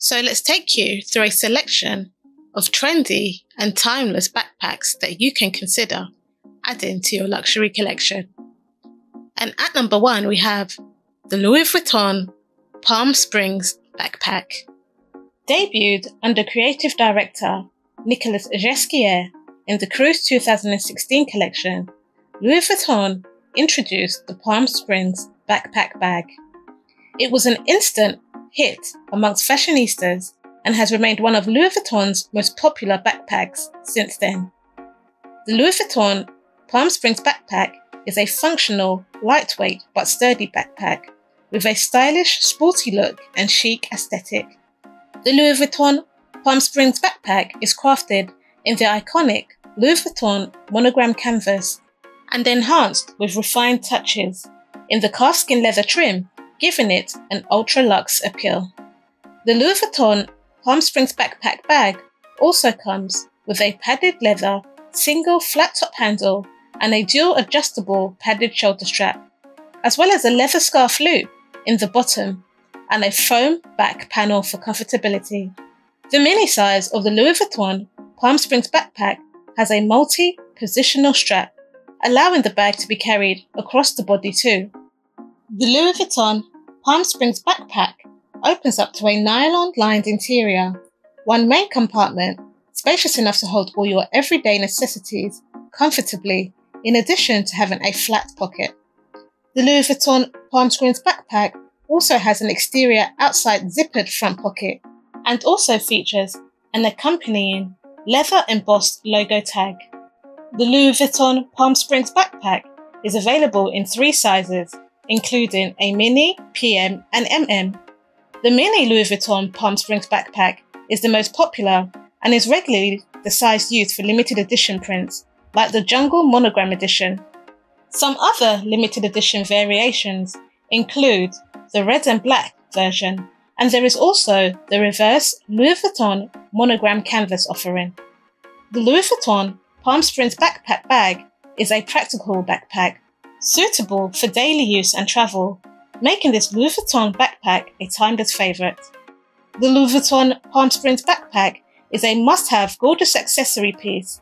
So let's take you through a selection of trendy and timeless backpacks that you can consider adding to your luxury collection. And at number one, we have the Louis Vuitton Palm Springs backpack. Debuted under creative director Nicolas Ghesquière in the Cruise 2016 collection, Louis Vuitton introduced the Palm Springs backpack bag. It was an instant hit amongst fashionistas and has remained one of Louis Vuitton's most popular backpacks since then. The Louis Vuitton Palm Springs backpack is a functional, lightweight but sturdy backpack with a stylish, sporty look and chic aesthetic. The Louis Vuitton Palm Springs backpack is crafted in the iconic Louis Vuitton monogram canvas and enhanced with refined touches in the calfskin leather trim, giving it an ultra-luxe appeal. The Louis Vuitton Palm Springs backpack bag also comes with a padded leather, single flat top handle and a dual adjustable padded shoulder strap, as well as a leather scarf loop in the bottom and a foam back panel for comfortability. The mini size of the Louis Vuitton Palm Springs backpack has a multi-positional strap, allowing the bag to be carried across the body too. The Louis Vuitton Palm Springs backpack opens up to a nylon-lined interior, one main compartment spacious enough to hold all your everyday necessities comfortably, in addition to having a flat pocket. The Louis Vuitton Palm Springs backpack also has an exterior outside zippered front pocket and also features an accompanying leather embossed logo tag. The Louis Vuitton Palm Springs backpack is available in 3 sizes, including a mini, PM and MM. The mini Louis Vuitton Palm Springs backpack is the most popular and is regularly the size used for limited edition prints, like the Jungle Monogram Edition. Some other limited edition variations include the red and black version, and there is also the reverse Louis Vuitton monogram canvas offering. The Louis Vuitton Palm Springs backpack bag is a practical backpack, suitable for daily use and travel, making this Louis Vuitton backpack a timeless favourite. The Louis Vuitton Palm Springs backpack is a must-have gorgeous accessory piece,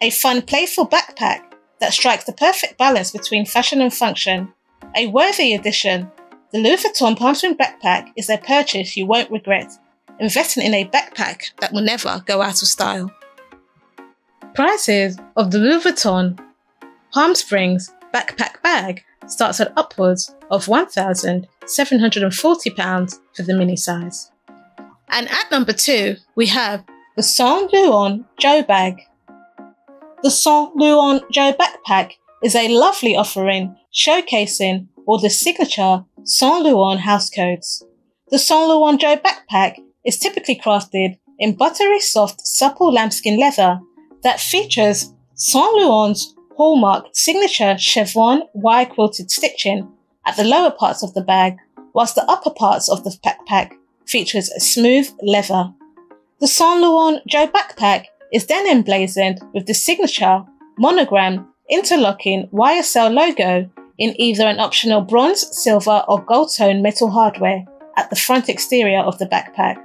a fun, playful backpack that strikes the perfect balance between fashion and function. A worthy addition, the Louis Vuitton Palm Springs backpack is a purchase you won't regret, investing in a backpack that will never go out of style. Prices of the Louis Vuitton Palm Springs backpack bag starts at upwards of £1,740 for the mini size. And at number 2, we have the Saint Laurent Joe bag. The Saint Laurent Joe backpack is a lovely offering showcasing all the signature Saint Laurent house codes. The Saint Laurent Joe backpack is typically crafted in buttery soft supple lambskin leather that features Saint Laurent's hallmark signature chevron wire quilted stitching at the lower parts of the bag, whilst the upper parts of the backpack features a smooth leather. The Saint Laurent Joe backpack is then emblazoned with the signature monogram interlocking YSL logo in either an optional bronze, silver or gold tone metal hardware at the front exterior of the backpack.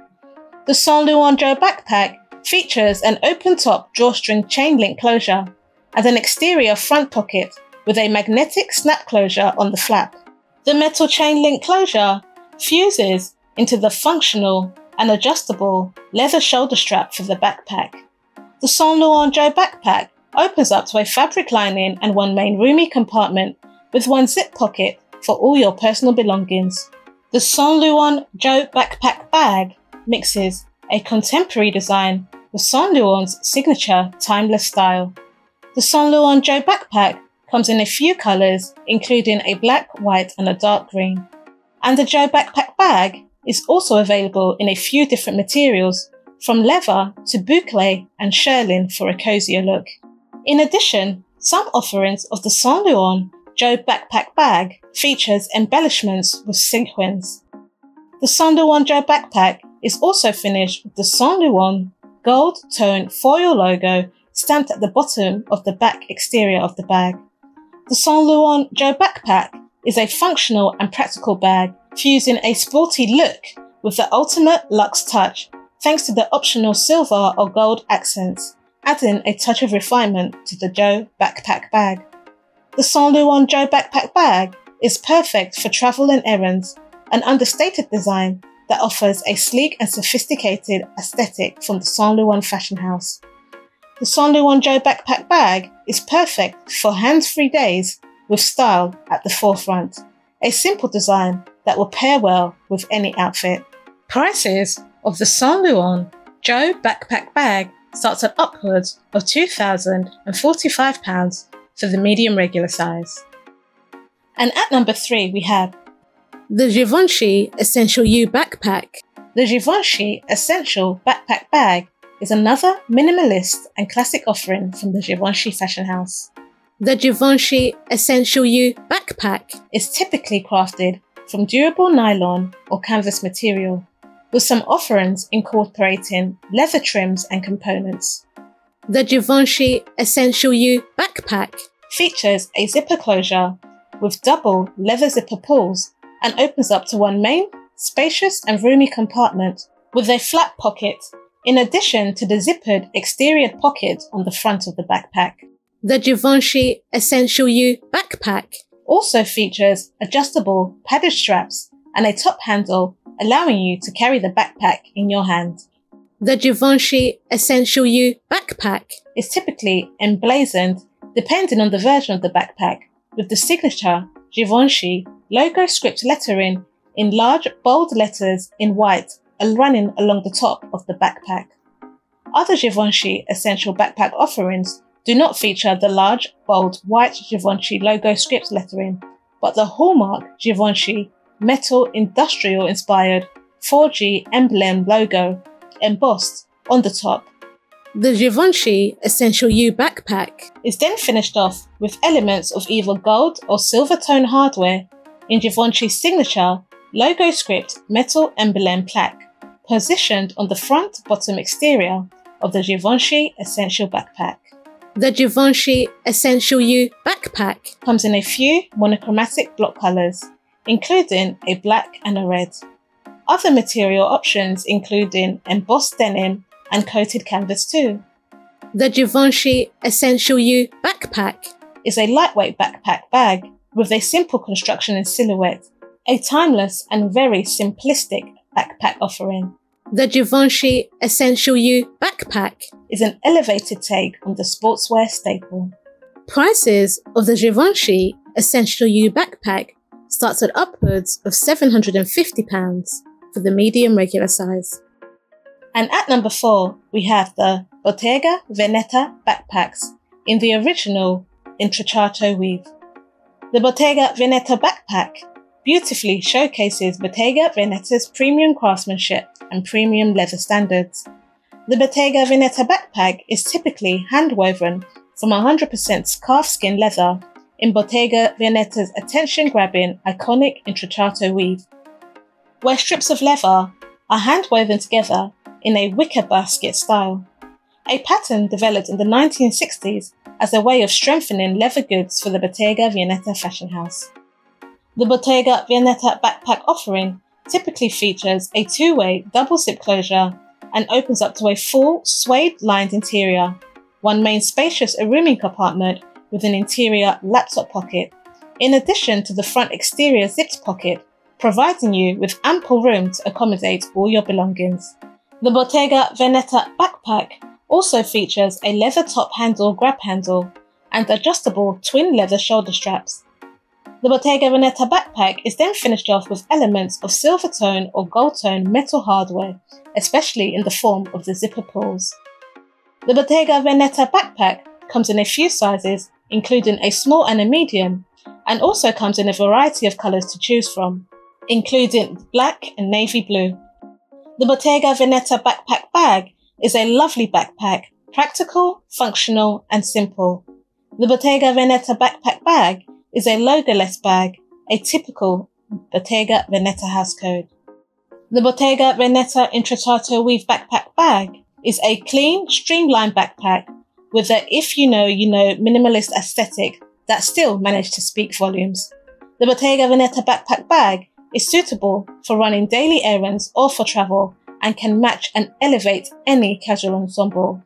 The Saint Laurent Joe backpack features an open top drawstring chain link closure and an exterior front pocket with a magnetic snap closure on the flap. The metal chain link closure fuses into the functional and adjustable leather shoulder strap for the backpack. The Saint Laurent Joe backpack opens up to a fabric lining and one main roomy compartment with one zip pocket for all your personal belongings. The Saint Laurent Joe backpack bag mixes a contemporary design with Saint Laurent's signature timeless style. The Saint Laurent Joe backpack comes in a few colours, including a black, white and a dark green. And the Joe backpack bag is also available in a few different materials, from leather to boucle and shirling for a cosier look. In addition, some offerings of the Saint Laurent Joe backpack bag features embellishments with sequins. The Saint Laurent Joe backpack is also finished with the Saint Laurent gold tone foil logo stamped at the bottom of the back exterior of the bag. The Saint Laurent Joe backpack is a functional and practical bag fusing a sporty look with the ultimate luxe touch thanks to the optional silver or gold accents, adding a touch of refinement to the Joe backpack bag. The Saint Laurent Joe backpack bag is perfect for travel and errands, an understated design that offers a sleek and sophisticated aesthetic from the Saint Laurent fashion house. The Saint Laurent Joe backpack bag is perfect for hands-free days with style at the forefront, a simple design that will pair well with any outfit. Prices of the Saint Laurent Joe backpack bag starts at upwards of £2,045 for the medium regular size. And at number 3 we have the Givenchy Essential You backpack. The Givenchy Essential backpack bag is another minimalist and classic offering from the Givenchy fashion house. The Givenchy Essential You backpack is typically crafted from durable nylon or canvas material, with some offerings incorporating leather trims and components. The Givenchy Essential You backpack features a zipper closure with double leather zipper pulls and opens up to one main, spacious and roomy compartment with a flat pocket, in addition to the zippered exterior pocket on the front of the backpack. The Givenchy Essential You backpack also features adjustable padded straps and a top handle, allowing you to carry the backpack in your hand. The Givenchy Essential You backpack is typically emblazoned, depending on the version of the backpack, with the signature Givenchy logo script lettering in large bold letters in white and running along the top of the backpack. Other Givenchy Essential backpack offerings do not feature the large bold white Givenchy logo script lettering, but the hallmark Givenchy metal industrial inspired 4G emblem logo embossed on the top. The Givenchy Essential You backpack is then finished off with elements of either gold or silver tone hardware in Givenchy's signature logo script metal emblem plaque, positioned on the front bottom exterior of the Givenchy Essential backpack. The Givenchy Essential You backpack comes in a few monochromatic block colours, including a black and a red. Other material options including embossed denim and coated canvas too. The Givenchy Essential You backpack is a lightweight backpack bag with a simple construction and silhouette, a timeless and very simplistic backpack offering. The Givenchy Essential You backpack is an elevated take on the sportswear staple. Prices of the Givenchy Essential You backpack starts at upwards of £750 for the medium regular size. And at number 4, we have the Bottega Veneta backpacks in the original Intrecciato weave. The Bottega Veneta backpack beautifully showcases Bottega Veneta's premium craftsmanship and premium leather standards. The Bottega Veneta backpack is typically hand-woven from 100% calfskin leather in Bottega Veneta's attention-grabbing iconic Intrecciato weave, where strips of leather are hand-woven together in a wicker basket style, a pattern developed in the 1960s as a way of strengthening leather goods for the Bottega Veneta fashion house. The Bottega Veneta backpack offering typically features a two-way double zip closure and opens up to a full suede-lined interior, one main spacious and roomy compartment with an interior laptop pocket, in addition to the front exterior zipped pocket, providing you with ample room to accommodate all your belongings. The Bottega Veneta backpack also features a leather top handle grab handle and adjustable twin leather shoulder straps. The Bottega Veneta backpack is then finished off with elements of silver tone or gold tone metal hardware, especially in the form of the zipper pulls. The Bottega Veneta backpack comes in a few sizes, including a small and a medium, and also comes in a variety of colours to choose from, including black and navy blue. The Bottega Veneta backpack bag is a lovely backpack, practical, functional and simple. The Bottega Veneta backpack bag is a logo-less bag, a typical Bottega Veneta house code. The Bottega Veneta Intrecciato weave backpack bag is a clean, streamlined backpack with the if you know, you know minimalist aesthetic that still managed to speak volumes. The Bottega Veneta backpack bag is suitable for running daily errands or for travel and can match and elevate any casual ensemble.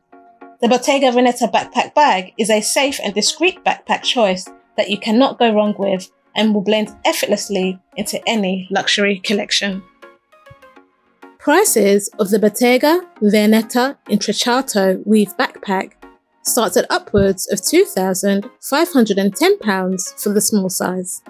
The Bottega Veneta backpack bag is a safe and discreet backpack choice that you cannot go wrong with and will blend effortlessly into any luxury collection. Prices of the Bottega Veneta Intrecciato weave backpack starts at upwards of £2,510 for the small size.